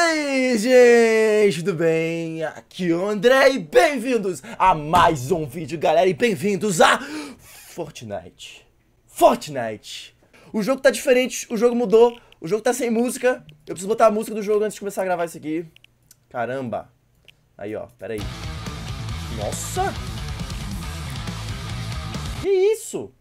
aí, gente, tudo bem? Aqui é o André e bem-vindos a mais um vídeo, galera, e bem-vindos a Fortnite. Fortnite. O jogo tá diferente, o jogo mudou, o jogo tá sem música. Eu preciso botar a música do jogo antes de começar a gravar isso aqui. Caramba. Aí, ó, pera aí. Nossa. Que isso?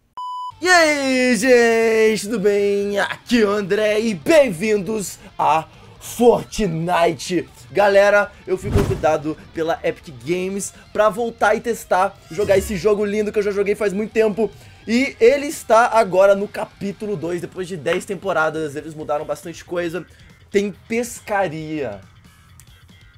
E aí, gente, tudo bem? Aqui é o André e bem-vindos a Fortnite. Galera, eu fui convidado pela Epic Games pra voltar e testar, jogar esse jogo lindo que eu já joguei faz muito tempo. E ele está agora no capítulo 2, depois de 10 temporadas, eles mudaram bastante coisa. Tem pescaria.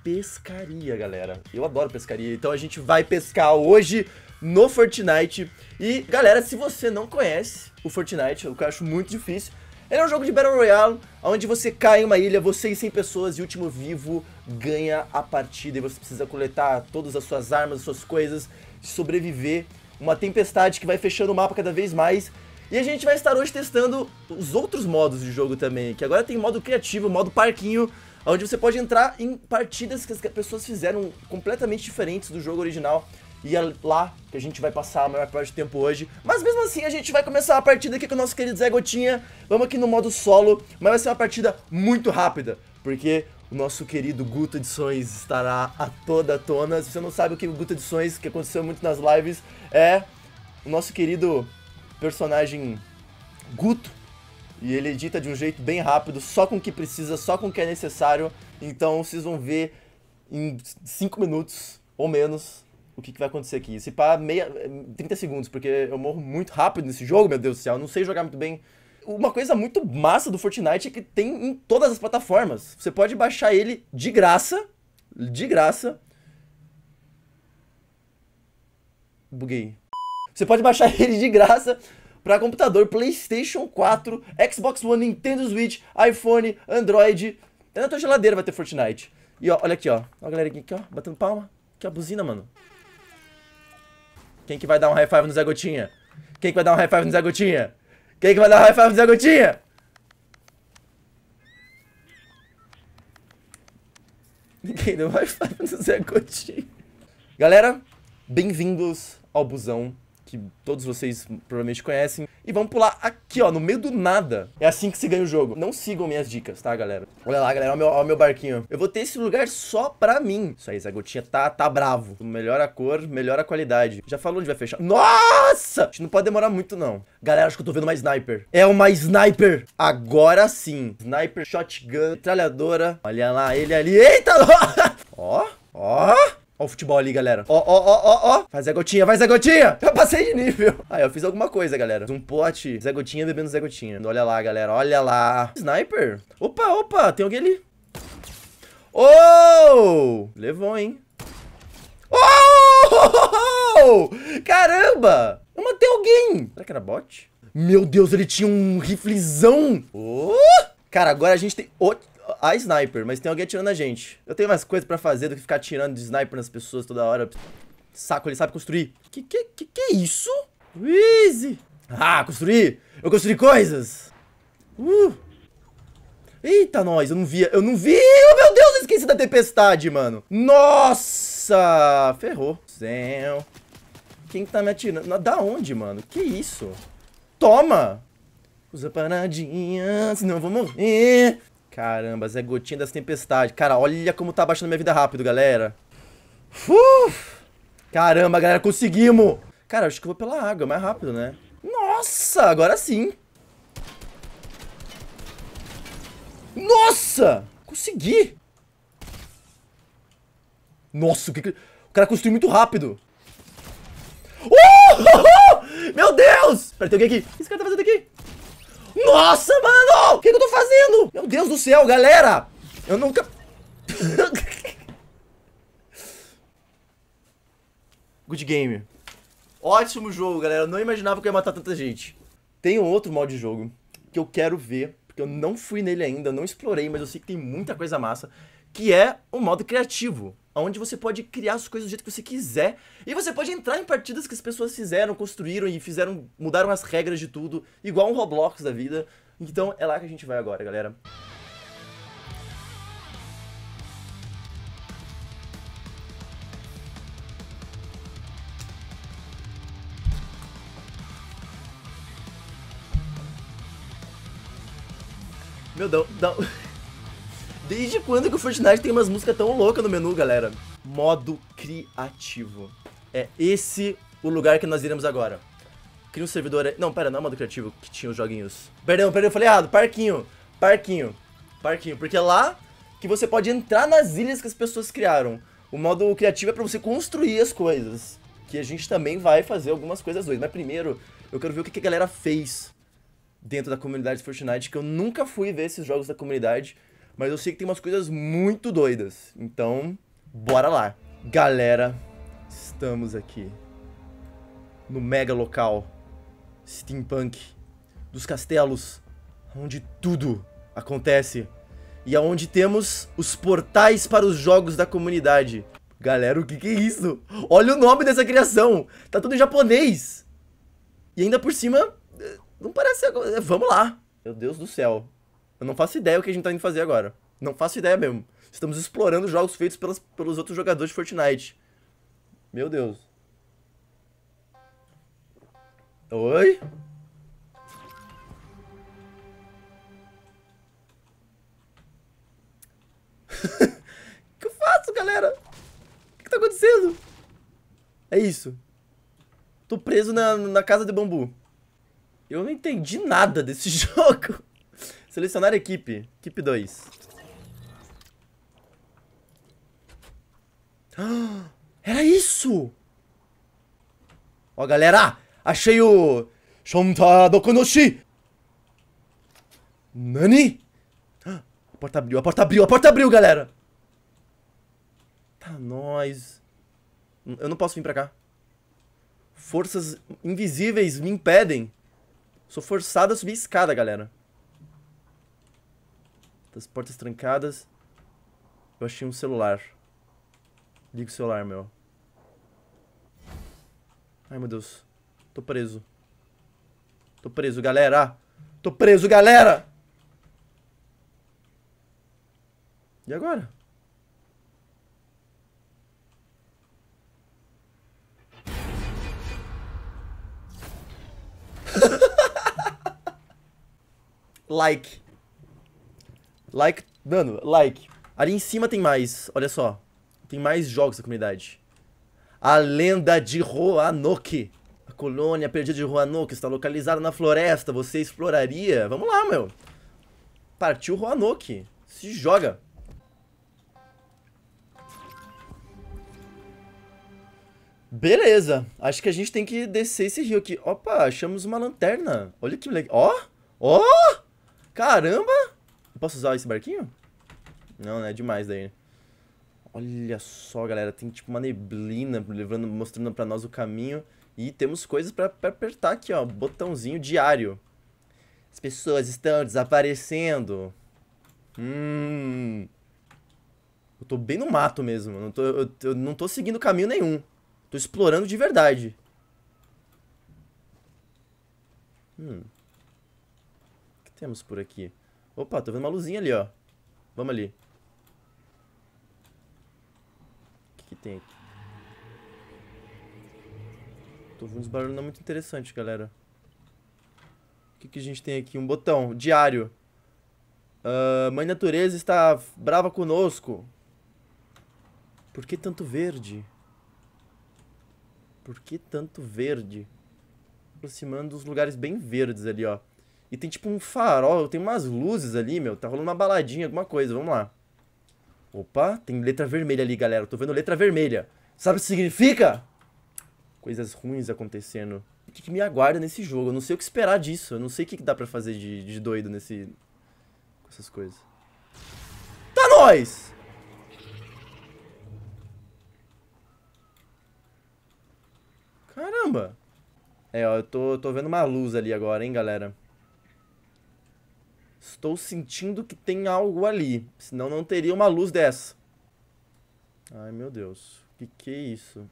Pescaria, galera. Eu adoro pescaria, então a gente vai pescar hoje no Fortnite. E, galera, se você não conhece o Fortnite, o que eu acho muito difícil, ele é um jogo de Battle Royale, onde você cai em uma ilha, você e 100 pessoas, e o último vivo ganha a partida. E você precisa coletar todas as suas armas, as suas coisas, sobreviver. Uma tempestade que vai fechando o mapa cada vez mais. E a gente vai estar hoje testando os outros modos de jogo também, que agora tem modo criativo, modo parquinho, onde você pode entrar em partidas que as pessoas fizeram completamente diferentes do jogo original. E é lá que a gente vai passar a maior parte do tempo hoje. Mas mesmo assim a gente vai começar a partida aqui com o nosso querido Zé Gotinha. Vamos aqui no modo solo, mas vai ser uma partida muito rápida, porque o nosso querido Guto Edições estará a toda tona. Se você não sabe o que o Guto Edições, que aconteceu muito nas lives, é o nosso querido personagem Guto. E ele edita de um jeito bem rápido, só com o que precisa, só com o que é necessário. Então vocês vão ver em 5 minutos ou menos o que vai acontecer aqui. Se pá, 30 segundos, porque eu morro muito rápido nesse jogo, meu Deus do céu, eu não sei jogar muito bem. Uma coisa muito massa do Fortnite é que tem em todas as plataformas. Você pode baixar ele de graça, Buguei. Você pode baixar ele de graça para computador, PlayStation 4, Xbox One, Nintendo Switch, iPhone, Android. Até na tua geladeira vai ter Fortnite. E ó, olha aqui, ó. Olha a galera aqui, ó, batendo palma. Aqui a buzina, mano. Quem que vai dar um high five no Zé Gotinha? Quem que vai dar um high five no Zé Gotinha? Quem que vai dar um high five no Zé Gotinha? Ninguém deu high five no Zé Gotinha. Galera, bem-vindos ao busão, que todos vocês provavelmente conhecem. E vamos pular aqui, ó, no meio do nada. É assim que se ganha o jogo. Não sigam minhas dicas, tá, galera? Olha lá, galera, olha o meu barquinho. Eu vou ter esse lugar só pra mim. Isso aí, Zé Gotinha tá bravo. Melhora a cor, melhora a qualidade. Já falou onde vai fechar. Nossa! A gente não pode demorar muito, não. Galera, acho que eu tô vendo uma sniper. É uma sniper! Agora sim. Sniper, shotgun, metralhadora. Olha lá, ele ali. Eita! Ó, ó. Ó o futebol ali, galera. Ó, ó, ó, ó, ó. Vai, Zé Gotinha, vai, Zé Gotinha. Eu passei de nível. Aí, eu fiz alguma coisa, galera. Um pote. Zé Gotinha bebendo Zé Gotinha. Olha lá, galera. Olha lá. Sniper. Opa, opa. Tem alguém ali. Oh! Levou, hein? Oh! Caramba! Eu matei alguém. Será que era bot? Meu Deus, ele tinha um riflezão. Oh! Cara, agora a gente tem... A sniper, mas tem alguém atirando a gente. Eu tenho mais coisas pra fazer do que ficar atirando de sniper nas pessoas toda hora. Saco, ele sabe construir. Que é isso? Easy. Ah, construí. Eu construí coisas. Eita, nós. Eu não vi. Oh, meu Deus, eu esqueci da tempestade, mano. Nossa. Ferrou. Céu. Quem que tá me atirando? Da onde, mano? Que isso? Toma. Usa paradinha, senão eu vou morrer. Caramba, Zé Gotinha das tempestades. Cara, olha como tá baixando minha vida rápido, galera. Caramba, galera, conseguimos. Cara, acho que eu vou pela água, mais rápido, né? Nossa, agora sim. Nossa, consegui. Nossa, o cara construiu muito rápido. Meu Deus. Pera, tem alguém aqui. O que esse cara tá fazendo aqui? Nossa, mano! O que eu tô fazendo? Meu Deus do céu, galera! Eu nunca... Good game. Ótimo jogo, galera. Eu não imaginava que eu ia matar tanta gente. Tem um outro modo de jogo que eu quero ver, porque eu não fui nele ainda, eu não explorei, mas eu sei que tem muita coisa massa, que é o modo criativo, onde você pode criar as coisas do jeito que você quiser. E você pode entrar em partidas que as pessoas fizeram, construíram e fizeram, mudaram as regras de tudo, igual um Roblox da vida. Então é lá que a gente vai agora, galera. Meu Deus, não. Desde quando que o Fortnite tem umas músicas tão loucas no menu, galera? Modo criativo. É esse o lugar que nós iremos agora. Cria um servidor aí. Não, pera, não é modo criativo que tinha os joguinhos. Perdão, eu falei errado. Parquinho. Parquinho, porque é lá que você pode entrar nas ilhas que as pessoas criaram. O modo criativo é pra você construir as coisas. Que a gente também vai fazer algumas coisas doidas. Mas primeiro, eu quero ver o que a galera fez dentro da comunidade de Fortnite, que eu nunca fui ver esses jogos da comunidade, mas eu sei que tem umas coisas muito doidas. Então, bora lá. Galera, estamos aqui no mega local steampunk dos castelos, onde tudo acontece e aonde temos os portais para os jogos da comunidade. Galera, o que é isso? Olha o nome dessa criação! Tá tudo em japonês! E ainda por cima, não parece... Vamos lá! Meu Deus do céu. Eu não faço ideia o que a gente tá indo fazer agora. Não faço ideia mesmo. Estamos explorando jogos feitos pelos outros jogadores de Fortnite. Meu Deus. Oi? O que eu faço, galera? O que tá acontecendo? É isso. Tô preso na casa de bambu. Eu não entendi nada desse jogo. Selecionar equipe. Equipe 2. Ah, era isso! Ó, galera! Achei o... Shonta Dokonoshi! Nani? Ah, a porta abriu, galera! Tá, nós... Eu não posso vir pra cá. Forças invisíveis me impedem. Sou forçado a subir a escada, galera. As portas trancadas. Eu achei um celular. Liga o celular, meu. Ai, meu Deus. Tô preso. Tô preso, galera! E agora? Like, mano, like. Ali em cima tem mais, olha só. Tem mais jogos da comunidade. A lenda de Roanoke. A colônia perdida de Roanoke está localizada na floresta. Você exploraria? Vamos lá, meu. Partiu Roanoke. Se joga. Beleza. Acho que a gente tem que descer esse rio aqui. Opa, achamos uma lanterna. Olha que legal. Ó, ó. Caramba! Posso usar esse barquinho? Não, né? É demais daí. Olha só, galera. Tem tipo uma neblina mostrando pra nós o caminho. E temos coisas pra apertar aqui, ó. Botãozinho diário. As pessoas estão desaparecendo. Eu tô bem no mato mesmo. Eu não tô seguindo caminho nenhum. Tô explorando de verdade. O que temos por aqui? Opa, tô vendo uma luzinha ali, ó. Vamos ali. O que que tem aqui? Tô ouvindo uns barulhos não muito interessantes, galera. O que que a gente tem aqui? Um botão. Diário. Mãe natureza está brava conosco. Por que tanto verde? Por que tanto verde? Aproximando dos lugares bem verdes ali, ó. E tem tipo um farol, tem umas luzes ali, meu. Tá rolando uma baladinha, alguma coisa, vamos lá. Opa, tem letra vermelha ali, galera. Eu tô vendo letra vermelha. Sabe o que significa? Coisas ruins acontecendo. O que que me aguarda nesse jogo? Eu não sei o que esperar disso. Eu não sei o que que dá pra fazer de doido nesse... Com essas coisas. Tá nóis! Caramba! É, ó, eu tô vendo uma luz ali agora, hein, galera. Estou sentindo que tem algo ali, senão não teria uma luz dessa. Ai, meu Deus. Que é isso?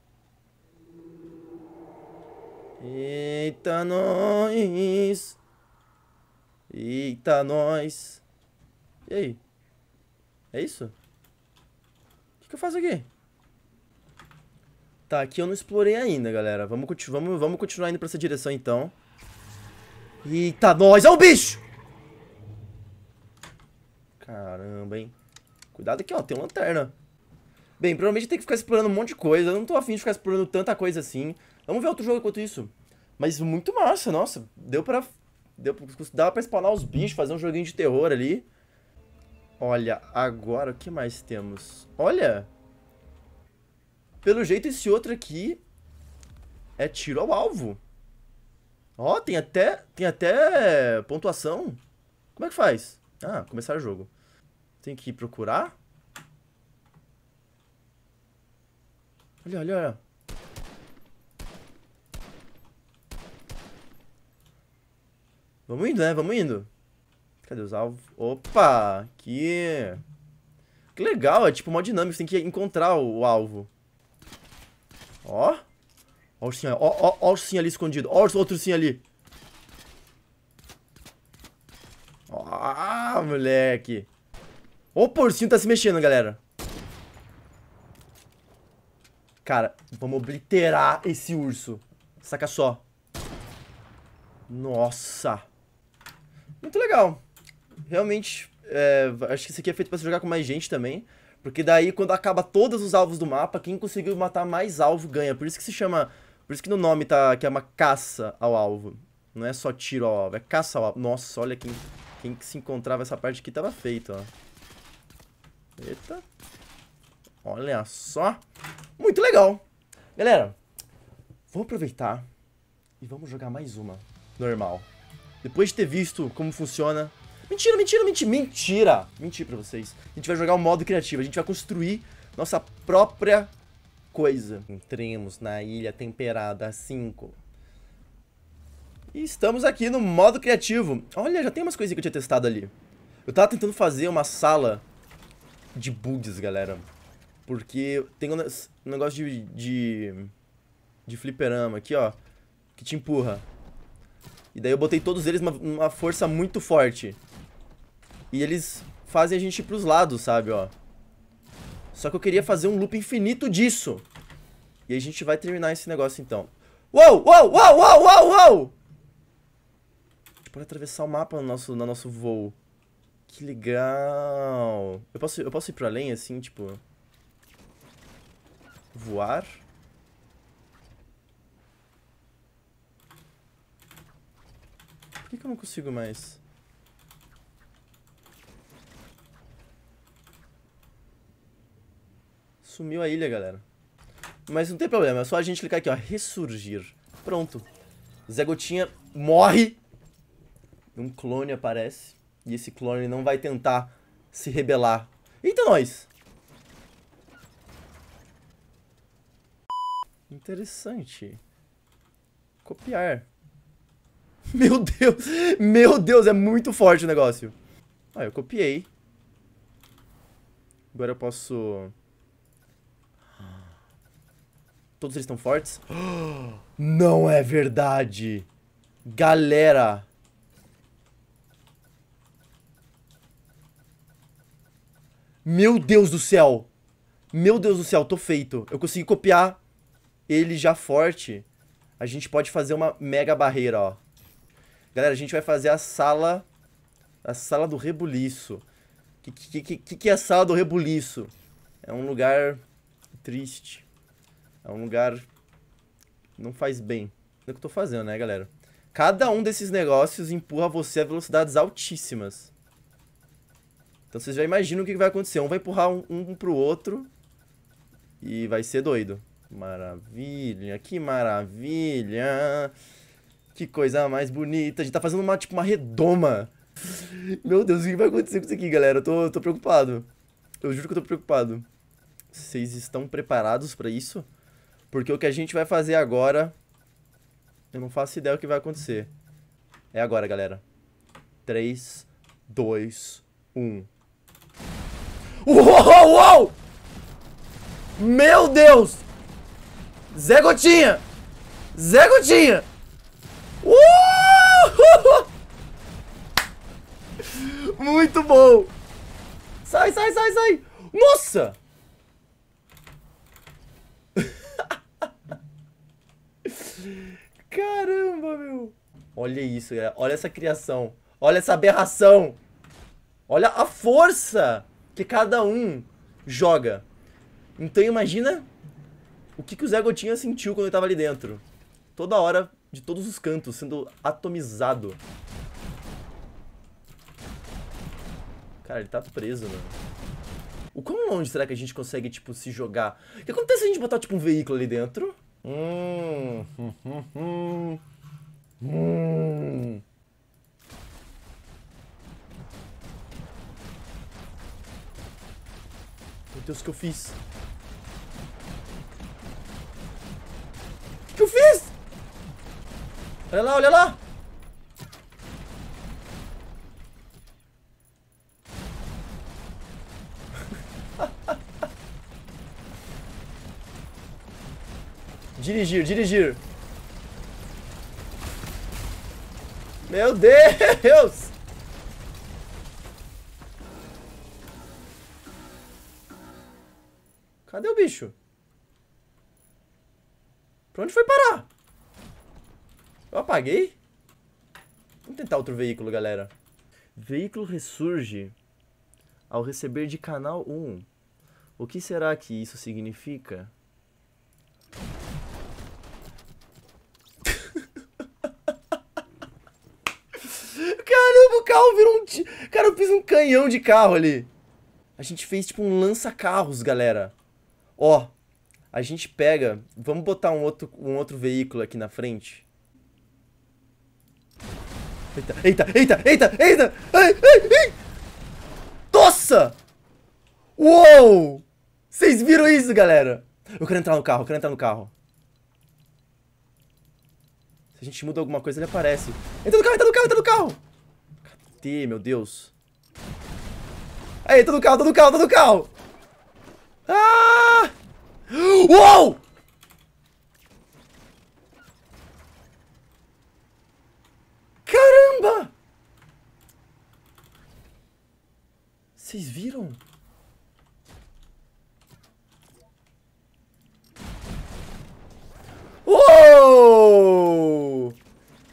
Eita, nós. E aí? É isso? O que eu faço aqui? Tá, aqui eu não explorei ainda, galera. Vamos continuar indo pra essa direção, então. Eita, nós! É um bicho! Caramba, hein. Cuidado aqui, ó. Tem uma lanterna. Bem, provavelmente tem que ficar explorando um monte de coisa. Eu não tô afim de ficar explorando tanta coisa assim. Vamos ver outro jogo enquanto isso. Mas muito massa, nossa. Dava pra spawnar os bichos, fazer um joguinho de terror ali. Olha, agora o que mais temos? Olha! Pelo jeito, esse outro aqui é tiro ao alvo. Ó, tem até pontuação. Como é que faz? Ah, começar o jogo. Tem que procurar. Olha, olha, olha. Vamos indo, né? Vamos indo. Cadê os alvos? Opa! Aqui. Que legal, é tipo uma dinâmica. Você tem que encontrar o alvo. Ó. Ó o ursinho, ó o ursinho ali escondido. Ó o outro ursinho ali. Ah, moleque. Opa, o ursinho tá se mexendo, galera. Cara, vamos obliterar esse urso. Saca só. Nossa. Muito legal. Realmente, acho que isso aqui é feito pra se jogar com mais gente também. Porque daí, quando acaba todos os alvos do mapa, quem conseguiu matar mais alvo ganha. Por isso que se chama... Por isso que no nome tá que é uma caça ao alvo. Não é só tiro ao alvo, é caça ao alvo. Nossa, olha quem que se encontrava essa parte aqui tava feito, ó. Eita. Olha só. Muito legal. Galera, vou aproveitar e vamos jogar mais uma. Normal. Depois de ter visto como funciona... Mentira, mentira, mentira, mentira! Mentira pra vocês. A gente vai jogar o modo criativo, a gente vai construir nossa própria coisa. Entremos na ilha temperada 5. E estamos aqui no modo criativo. Olha, já tem umas coisinhas que eu tinha testado ali. Eu tava tentando fazer uma sala de bugs, galera. Porque tem um negócio de fliperama aqui, ó. Que te empurra. E daí eu botei todos eles numa força muito forte. E eles fazem a gente ir pros lados, sabe, ó. Só que eu queria fazer um loop infinito disso. E a gente vai terminar esse negócio, então. Uou, uou, uou, uou, uou, uou! A gente pode atravessar o mapa no nosso voo. Que legal. Eu posso ir pra além, assim, tipo... Voar... Por que eu não consigo mais? Sumiu a ilha, galera. Mas não tem problema, é só a gente clicar aqui, ó. Ressurgir. Pronto. Zé Gotinha morre. Um clone aparece. E esse clone não vai tentar se rebelar. Eita, nós! Interessante. Copiar. Meu Deus, é muito forte o negócio. Ah, eu copiei. Agora eu posso... Todos eles estão fortes? Não é verdade. Galera. Meu Deus do céu. Meu Deus do céu, tô feito. Eu consegui copiar ele já forte. A gente pode fazer uma mega barreira, ó. Galera, a gente vai fazer a sala do rebuliço. O que é a sala do rebuliço? É um lugar triste. É um lugar que não faz bem. É o que eu tô fazendo, né, galera? Cada um desses negócios empurra você a velocidades altíssimas. Então vocês já imaginam o que vai acontecer. Um vai empurrar um pro outro e vai ser doido. Maravilha, que maravilha. Que coisa mais bonita. A gente tá fazendo tipo uma redoma. Meu Deus, o que vai acontecer com isso aqui, galera? Eu tô preocupado. Eu juro que eu tô preocupado. Vocês estão preparados pra isso? Porque o que a gente vai fazer agora... Eu não faço ideia o que vai acontecer. É agora, galera. 3, 2, 1. Uou, uou! Meu Deus! Zé Gotinha! Zé Gotinha! Muito bom! Sai, sai, sai, sai! Nossa! Caramba, meu! Olha isso, galera. Olha essa criação. Olha essa aberração. Olha a força que cada um joga. Então imagina o que o Zé Gotinha sentiu quando ele tava ali dentro. Toda hora, de todos os cantos, sendo atomizado. Cara, ele tá preso, mano. O quão longe será que a gente consegue, tipo, se jogar? O que acontece se a gente botar, tipo, um veículo ali dentro? Meu Deus, o que eu fiz? O que eu fiz? Olha lá, olha lá! Dirigir, dirigir. Meu Deus! Cadê o bicho? Pra onde foi parar? Eu apaguei? Vamos tentar outro veículo, galera. Veículo ressurge ao receber de canal 1. O que será que isso significa? Caramba, o carro virou um... Cara, eu fiz um canhão de carro ali. A gente fez tipo um lança-carros, galera. Ó, a gente pega... Vamos botar um outro veículo aqui na frente. Eita, eita, eita, eita, eita! Ai, ai, ai! Nossa! Uou! Vocês viram isso, galera? Eu quero entrar no carro, eu quero entrar no carro. Se a gente muda alguma coisa, ele aparece. Entra no carro, entra no carro, entra no carro! Cadê, meu Deus? Aí, entra no carro, entra no carro, entra no carro! Ah! Uou! Caramba! Vocês viram? Uou!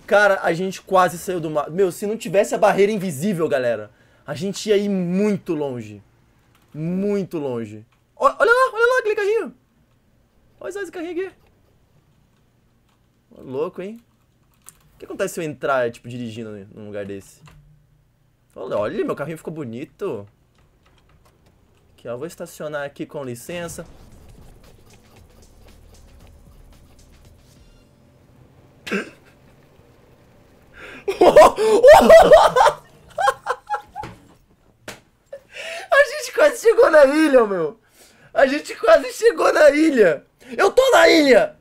Cara, a gente quase saiu do mar. Meu, se não tivesse a barreira invisível, galera, a gente ia ir muito longe. Muito longe. Olha lá aquele carrinho. Olha só esse carrinho aqui. Ó, louco, hein? O que acontece se eu entrar, tipo, dirigindo num lugar desse? Olha, meu carrinho ficou bonito. Aqui, ó, eu vou estacionar aqui com licença. A gente quase chegou na ilha, meu. A gente quase chegou na ilha. Eu tô na ilha.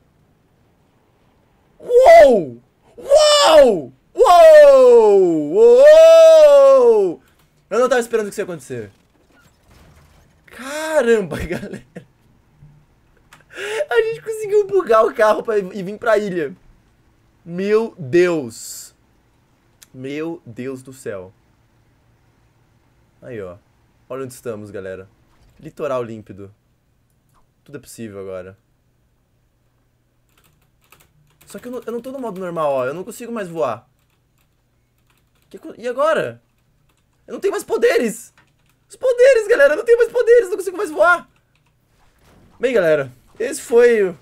Uou! Uou! Uou! Uou! Eu não tava esperando que isso ia acontecer. Caramba, galera. A gente conseguiu bugar o carro e vir pra ilha. Meu Deus. Meu Deus do céu. Aí, ó. Olha onde estamos, galera. Litoral límpido. Tudo é possível agora. Só que eu não tô no modo normal, ó. Eu não consigo mais voar. E agora? Eu não tenho mais poderes. Os poderes, galera. Eu não tenho mais poderes. Não consigo mais voar. Bem, galera. Esse foi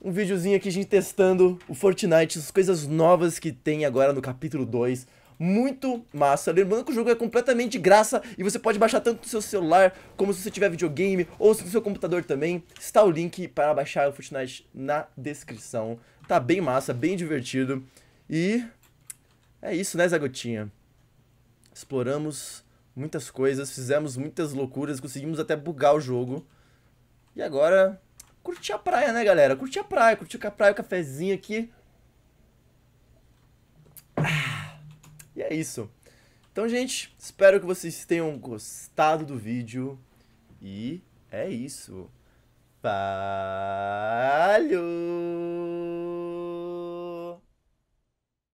um videozinho aqui, a gente testando o Fortnite. As coisas novas que tem agora no capítulo 2. Muito massa. Lembrando que o jogo é completamente de graça e você pode baixar tanto no seu celular como se você tiver videogame ou se no seu computador também. Está o link para baixar o Fortnite na descrição. Tá bem massa, bem divertido. E é isso, né, Zé Gotinha? Exploramos muitas coisas, fizemos muitas loucuras, conseguimos até bugar o jogo. E agora, curtir a praia, né, galera? Curtir a praia, o cafezinho aqui. E é isso. Então, gente, espero que vocês tenham gostado do vídeo. E é isso. Valeu!